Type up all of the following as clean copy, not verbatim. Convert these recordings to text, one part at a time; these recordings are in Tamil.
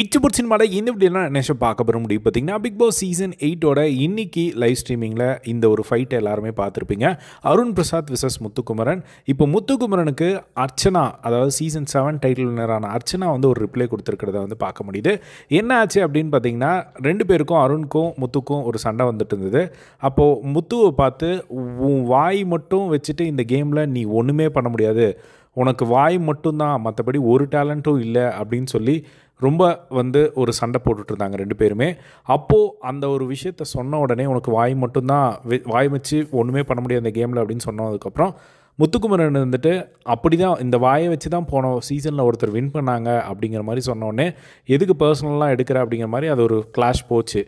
இச்சபுட் சினிமாவில் இந்த வீடியோலாம் என்ன பார்க்க போகிற முடியும் பார்த்தீங்கன்னா பிக் பாஸ் சீசன் 8ஓட இன்னைக்கு லைவ் ஸ்ட்ரீமிங்கில் இந்த ஒரு ஃபைட் எல்லாருமே பார்த்துருப்பீங்க. அருண் பிரசாத் விசஸ் முத்துக்குமரன். இப்போ முத்துக்குமரனுக்கு அர்ச்சனா, அதாவது சீசன் 7 டைட்டில் வினரான அர்ச்சனா வந்து ஒரு ரிப்ளை கொடுத்துருக்கிறத வந்து பார்க்க முடியுது. என்ன ஆச்சு அப்படின்னு பார்த்தீங்கன்னா, ரெண்டு பேருக்கும் அருணுக்கும் முத்துக்கும் ஒரு சண்டை வந்துட்டு இருந்தது. அப்போது முத்துவை பார்த்து, உன் வாய் மட்டும் வச்சுட்டு இந்த கேமில் நீ ஒன்றுமே பண்ண முடியாது, உனக்கு வாய் மட்டும்தான், மற்றபடி ஒரு டேலண்ட்டும் இல்லை அப்படின்னு சொல்லி ரொம்ப வந்து ஒரு சண்டை போட்டுட்ருந்தாங்க ரெண்டு பேருமே. அப்போது அந்த ஒரு விஷயத்த சொன்ன உடனே, உனக்கு வாய் மட்டும்தான், வாய் வச்சு ஒன்றுமே பண்ண முடியாது அந்த கேமில் அப்படின்னு சொன்னதுக்கப்புறம் முத்துக்குமரன் வந்துட்டு, அப்படி தான் இந்த வாயை வச்சு தான் போன சீசனில் ஒருத்தர் வின் பண்ணாங்க அப்படிங்கிற மாதிரி சொன்னோடனே, எதுக்கு பர்சனலாக எடுக்கிற அப்படிங்கிற மாதிரி அது ஒரு கிளாஷ் போச்சு.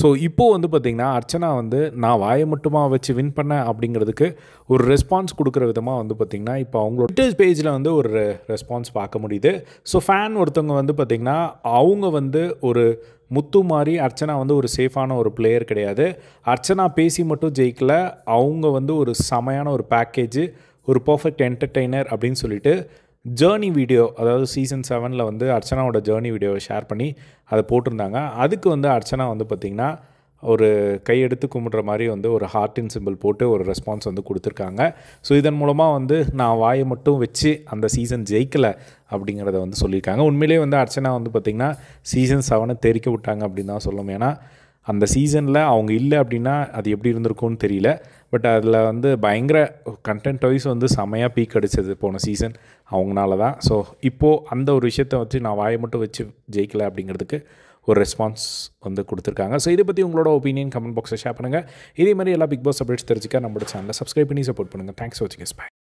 ஸோ இப்போது வந்து பார்த்திங்கன்னா அர்ச்சனா வந்து நான் வாயை மட்டுமா வச்சு வின் பண்ணேன் அப்படிங்கிறதுக்கு ஒரு ரெஸ்பான்ஸ் கொடுக்குற விதமாக வந்து பார்த்திங்கன்னா இப்போ அவங்களோட ட்விட்டர் பேஜில் வந்து ஒரு ரெஸ்பான்ஸ் பார்க்க முடியுது. ஸோ ஃபேன் ஒருத்தவங்க வந்து பார்த்திங்கன்னா, அவங்க வந்து ஒரு முத்து மாதிரி அர்ச்சனா வந்து ஒரு சேஃபான ஒரு பிளேயர் கிடையாது, அர்ச்சனா பேசி மட்டும் ஜெயிக்கல, அவங்க வந்து ஒரு செமையான ஒரு பேக்கேஜ், ஒரு பர்ஃபெக்ட் என்டர்டெய்னர் அப்படின்னு சொல்லிட்டு ஜேர்னி வீடியோ, அதாவது சீசன் 7ல் வந்து அர்ச்சனாவோட ஜேர்னி வீடியோவை ஷேர் பண்ணி அதை போட்டிருந்தாங்க. அதுக்கு வந்து அர்ச்சனா வந்து பார்த்திங்கன்னா ஒரு கையெடுத்து கும்பிட்ற மாதிரி வந்து ஒரு ஹார்ட்டின் சிம்பிள் போட்டு ஒரு ரெஸ்பான்ஸ் வந்து கொடுத்துருக்காங்க. ஸோ இதன் மூலமாக வந்து நான் வாயை மட்டும் வச்சு அந்த சீசன் ஜெயிக்கலை அப்படிங்கிறத வந்து சொல்லியிருக்காங்க. உண்மையிலேயே வந்து அர்ச்சனா வந்து பார்த்திங்கன்னா சீசன் 7ஐ தெரிக்க விட்டாங்க அப்படின்னு தான் சொல்லணும். ஏன்னா அந்த சீசனில் அவங்க இல்லை அப்படின்னா அது எப்படி இருந்திருக்கும்னு தெரியல. பட் அதில் வந்து பயங்கர கண்டென்ட் வைஸ் வந்து செமையாக பீக் அடித்தது போன சீசன் அவங்களால தான். ஸோ இப்போது அந்த ஒரு விஷயத்த வச்சு நான் வாயை மட்டும் வச்சு ஜெயிக்கலை அப்படிங்கிறதுக்கு ஒரு ரெஸ்பான்ஸ் வந்து கொடுத்துருக்காங்க. ஸோ இதை பற்றி உங்களோட ஒப்பீனியன் கமெண்ட் பாக்ஸில் ஷேர் பண்ணுங்கள். இதே மாதிரி எல்லா பிக் பாஸ் அப்டேட்ஸ் தெரிஞ்சுக்க நம்மளோட சேனலை சப்ஸ்கிரைப் பண்ணி சப்போர்ட் பண்ணுங்கள். தேங்க்ஸ் ஃபார் வாட்சிங்.